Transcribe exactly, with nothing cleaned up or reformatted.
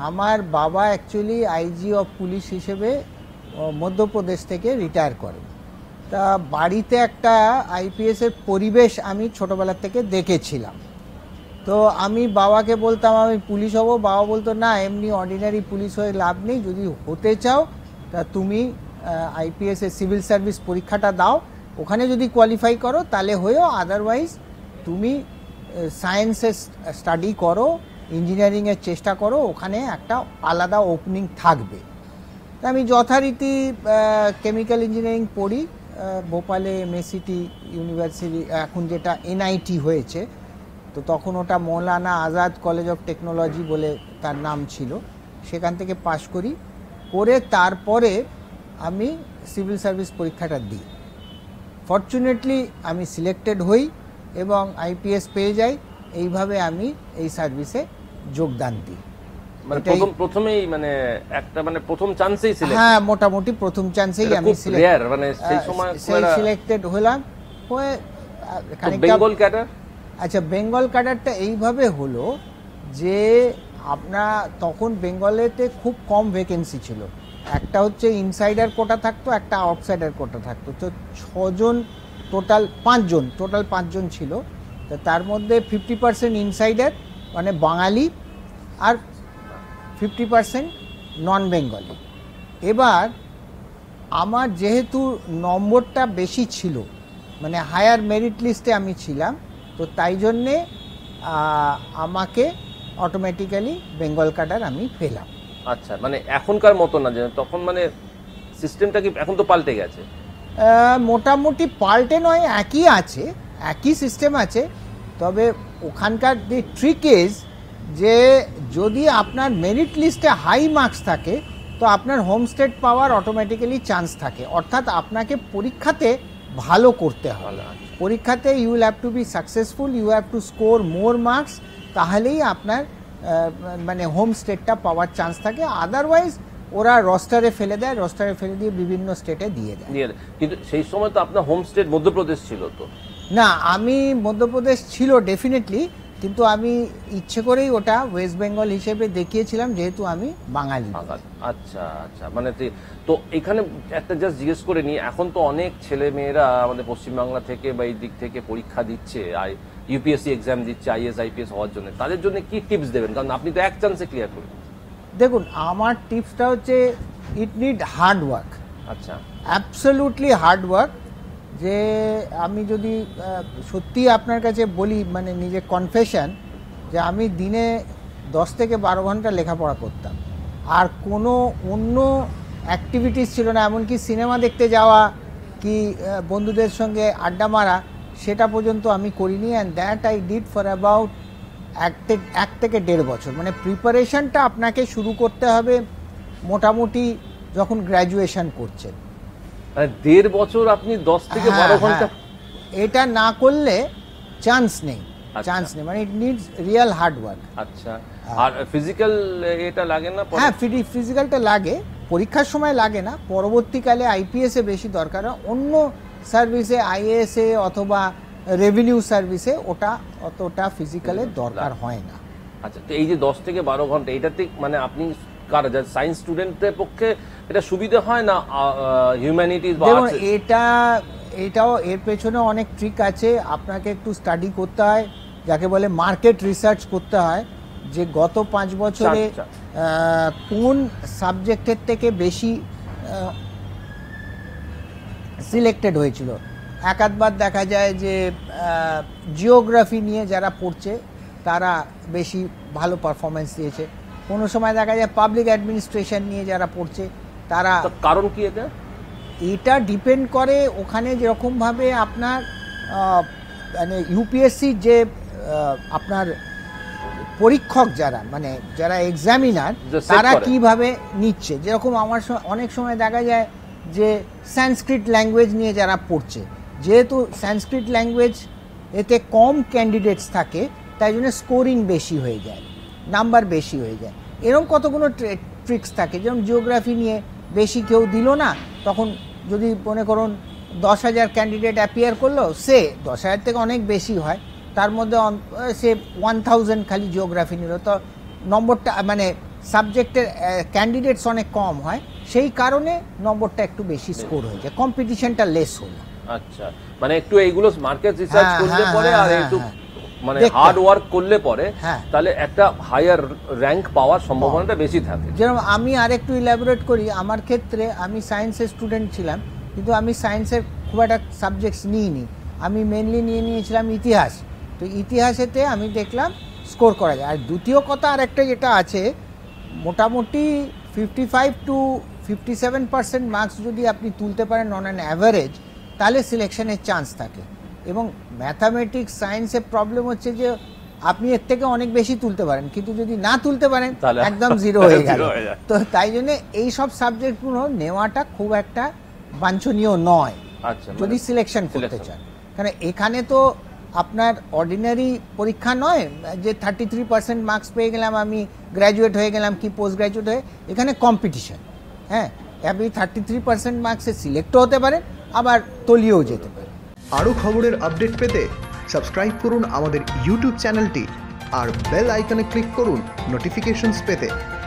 हमार बाबा actually IG of police हिसेबे मध्य प्रदेश थेके रिटायर करें ता बाड़ीते एकटा आईपीएस एर परिवेश आमी छोटोबेला थेके देखेछिलाम तो आमी बाबा के बोलताम आमी पुलिस हब बाबा बोलतो ना एमनी अर्डिनारि पुलिस हये लाभ नेई जोदि होते चाओ ता तुमी आईपीएस एर सिविल सार्विस परीक्षाटा दाओ ओखाने जोदि क्वालिफाई करो ताहले हयो अदारवाइज तुमी सायेंस स्टाडी करो इंजिनियारिंग एर चेष्टा करो ओखाने एकटा आलादा ओपनिंग थाकबे तो आमी यथारीति केमिकल इंजिनियारिंग पढ़ी भोपाले एम.सी.के.वी. यूनिवर्सिटी एखन जेटा एन आई टी हयेछे तो तखन ओटा Maulana Azad college of technology बोले तार नाम छिलो सेखान थेके पास करी करे तारपरे आमी सिविल सार्विस परीक्षाटा दिई फर्चुनेटली आमी सिलेक्टेड हई एबं आईपीएस पेये जाई এইভাবে আমি এই সার্ভিসে যোগদান দিই মানে প্রথম প্রথমেই মানে একটা মানে প্রথম চান্সেই সিলেক্ট হ্যাঁ মোটামুটি প্রথম চান্সেই আমি সিলেক্ট মানে সেই সময় সিলেক্টেড হলাম ওই বেঙ্গল ক্যাডার আচ্ছা বেঙ্গল ক্যাডারটা এইভাবে হলো যে আপনা তখন বেঙ্গলেতে খুব কম ভ্যাকেন্সি ছিল একটা হচ্ছে ইনসাইডার কোটা থাকতো একটা আউটসাইডার কোটা থাকতো তো ছজন টোটাল পাঁচজন টোটাল পাঁচজন ছিল तो तार मध्य फिफ्टी पार्सेंट इनसाइडर माने बांगाली और फिफ्टी पार्सेंट नन बेंगली एबार आमार जेहेतु नम्बरटा बेशी छिलो माने हायर मेरिट लिस्टे आमी छिलाम तो ताई जन्ने आमाके अटोमेटिकली बेंगल काटार आमी पेलाम अच्छा माने एखनकार मतो ना जे तखन माने सिस्टेमटा कि एखन तो पाल्टे गेछे मोटामुटी पाल्टे नय एकई आछे एक ही सिस्टेम आछे तबे ओखानकार दि ट्रिक इज जे जोदि आपनार मेरिट लिस्टे हाई मार्क्स थाके तो आपनार होमस्टेड पावार अटोमेटिकली चान्स थाके अर्थात आपनाके परीक्षाते भालो करते हबे परीक्षाते you will have to be successful you have to score more marks ताहलेई आपनार माने होमस्टेडटा पावार चान्स थाके अदारवाइज ওরা রস্টারে ফেলে দেয় রস্টারে ফেলে দিয়ে বিভিন্ন স্টেটে দিয়ে দেয় কিন্তু সেই সময় তো আপনার হোম স্টেট মধ্যপ্রদেশ ছিল তো না আমি মধ্যপ্রদেশ ছিল ডেফিনেটলি কিন্তু আমি ইচ্ছে করেই ওটা ওয়েস্ট বেঙ্গল হিসেবে দেখিয়েছিলাম যেহেতু আমি বাঙালি আচ্ছা আচ্ছা মানে তো এখানে একটা জাস্ট জিজ্ঞেস করে নি এখন তো অনেক ছেলে মেয়েরা আমাদের পশ্চিমবাংলা থেকে বা এই দিক থেকে পরীক্ষা দিচ্ছে আর ইউপিএসসি এক্সাম দিচ্ছে আইএস আইপিএস হওয়ার জন্য তাদের জন্য কি টিপস দেবেন কারণ আপনি তো এক চান্সে ক্লিয়ার করলেন দেখুন আমার টিপসটা হচ্ছে ইট নিড হার্ড ওয়ার্ক আচ্ছা অ্যাবসলিউটলি হার্ড ওয়ার্ক যে আমি যদি সত্যি আপনার কাছে বলি মানে নিজে কনফেশন যে আমি দিনে দশ থেকে বারো ঘন্টা লেখাপড়া করতাম আর কোনো অন্য অ্যাক্টিভিটিস ছিল না এমনকি সিনেমা দেখতে যাওয়া কি বন্ধুদের সঙ্গে আড্ডা মারা সেটা পর্যন্ত আমি করিনি and that I did for about এক থেকে দেড় বছর মানে প্রিপারেশনটা আপনাকে শুরু করতে হবে মোটামুটি যখন গ্র্যাজুয়েশন করছেন আর দেড় বছর আপনি দশ থেকে বারো ঘন্টা এটা না করলে চান্স নেই চান্স নেই মানে it needs real hard work আচ্ছা আর ফিজিক্যাল এটা লাগে না হ্যাঁ ফিজিক্যালটা লাগে পরীক্ষার সময় লাগে না পরবর্তীকালে আইপিএস এ বেশি দরকার অন্য সার্ভিসে আইএএস এ অথবা रेवेन्यू सार्विसे ओटा अतोटा फिजिकले दरकार हय ना अच्छा तो ये दस থেকে বারো ঘন্টা এটাতে মানে আপনি কার যারা সায়েন্স স্টুডেন্টদের পক্ষে এটা সুবিধা হয় না হিউম্যানিটিজ বা আর্টস এটা এটাও এর পেছনে অনেক ট্রিক আছে আপনাকে একটু স্টাডি করতে হয় যাকে বলে মার্কেট রিসার্চ করতে হয় যে গত পাঁচ বছরে কোন সাবজেক্টের থেকে বেশি সিলেক্টেড হয়েছিল एक बार देखा जाए जिओग्राफी नहीं जरा पढ़े तारा बेशी भालो परफॉर्मेंस दिए कोनो समय देखा जाए पब्लिक एडमिनिस्ट्रेशन नहीं जरा पढ़े तारा कारण कि एटा एटा डिपेंड करे ओखाने जे रकम भावे आपनार माने यूपीएससी जे आपनार परीक्षक जरा माने जरा एग्जामिनार तारा किभावे निच्छे जे रकम आमार अनेक समय देखा जाए जे संस्कृत लैंगुएज नहीं जरा पढ़े যেহেতু সংস্কৃত ল্যাঙ্গুয়েজ এতে কম ক্যান্ডিডেটস থাকে তাই জন্য স্কোরিং বেশি হয়ে যায় নাম্বার বেশি হয়ে যায় এরকম কতগুলো ট্রিক্স থাকে যেমন জিওগ্রাফি নিয়ে বেশি কেউ দিল না তখন যদি মনে করুন দশ হাজার ক্যান্ডিডেট অ্যাপিয়ার করলো সে দশ হাজার থেকে অনেক বেশি হয় তার মধ্যে সে ওয়ান থাউজেন্ড খালি জিওগ্রাফি নিল তো নম্বরটা মানে সাবজেক্টের ক্যান্ডিডেটস অনেক কম হয়, সেই কারণে নম্বরটা একটু বেশি স্কোর হয়ে যায়, কম্পিটিশনটা লেস হলো। আচ্ছা, মানে একটু এইগুলো মার্কেট রিসার্চ করলে পরে আর একটু মানে হার্ড ওয়ার্ক করলে পরে তাহলে একটা হায়ার র্যাঙ্ক পাওয়ার সম্ভাবনাটা বেশি থাকে। যেমন আমি আর একটু ইলাবোরেট করি, আমার ক্ষেত্রে আমি সায়েন্সের স্টুডেন্ট ছিলাম, কিন্তু আমি সায়েন্সের খুব একটা সাবজেক্টস নিইনি, আমি মেনলি নিয়ে নিয়েছিলাম ইতিহাস। তো ইতিহাসেতে আমি দেখলাম স্কোর করা যায়। আর দ্বিতীয় কথা আর একটা যেটা আছে, মোটামুটি fifty five to fifty seven percent marks যদি আপনি তুলতে পারেন অন অ্যান অ্যাভারেজ, তাহলে সিলেকশনের চান্স থাকে। এবং ম্যাথামেটিক্স সায়েন্সের প্রবলেম হচ্ছে যে আপনি এর থেকে অনেক বেশি তুলতে পারেন, কিন্তু যদি না তুলতে পারেন একদম জিরো হয়ে গেল। তো তাই জন্য এইসব সাবজেক্টগুলো নেওয়াটা খুব একটা বাঞ্ছনীয় নয় যদি সিলেকশন করতে চান, কারণ এখানে তো আপনার অর্ডিনারি পরীক্ষা নয় যে থার্টি থ্রি পার্সেন্ট মার্কস পেয়ে গেলাম আমি গ্র্যাজুয়েট হয়ে গেলাম কি পোস্ট গ্র্যাজুয়েট হয়ে, এখানে কম্পিটিশন। হ্যাঁ, আপনি থার্টি থ্রি পার্সেন্ট মার্কসে সিলেক্টও হতে পারেন, আবার তলিয়েও যেতে পারেন। আরও খবরের আপডেট পেতে সাবস্ক্রাইব করুন আমাদের ইউটিউব চ্যানেলটি আর বেল আইকনে ক্লিক করুন নোটিফিকেশনস পেতে।